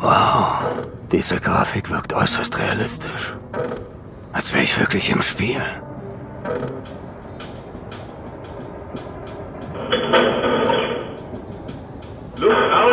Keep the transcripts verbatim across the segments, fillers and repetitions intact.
Wow, diese Grafik wirkt äußerst realistisch. Als wäre ich wirklich im Spiel. Luft aus!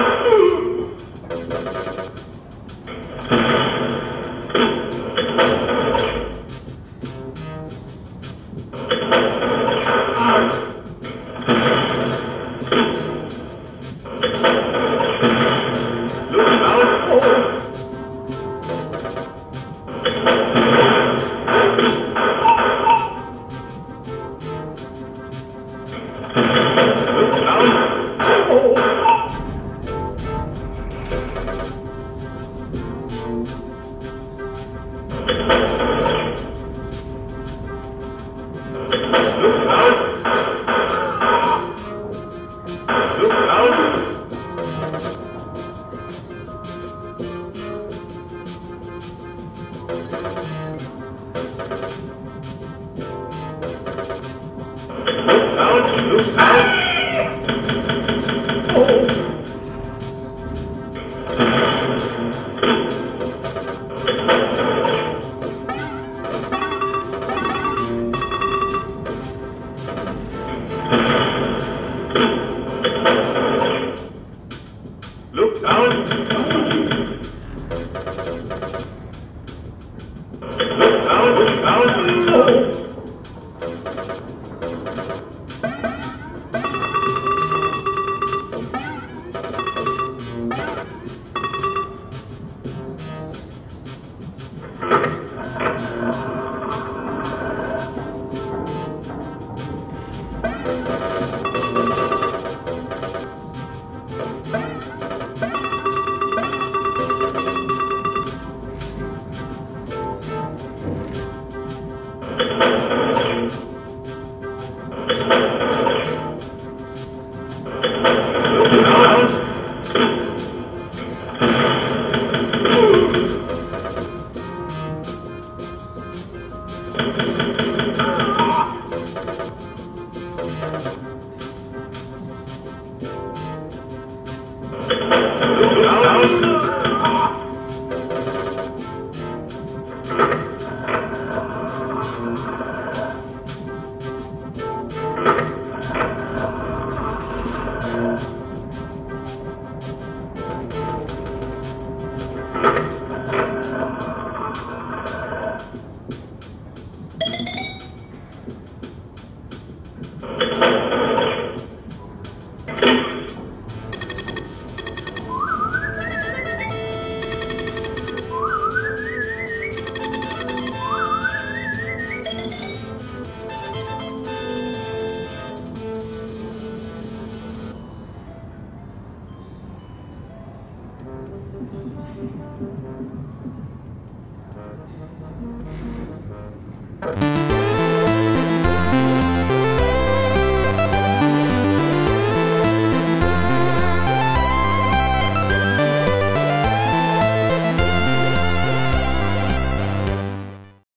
Thank you.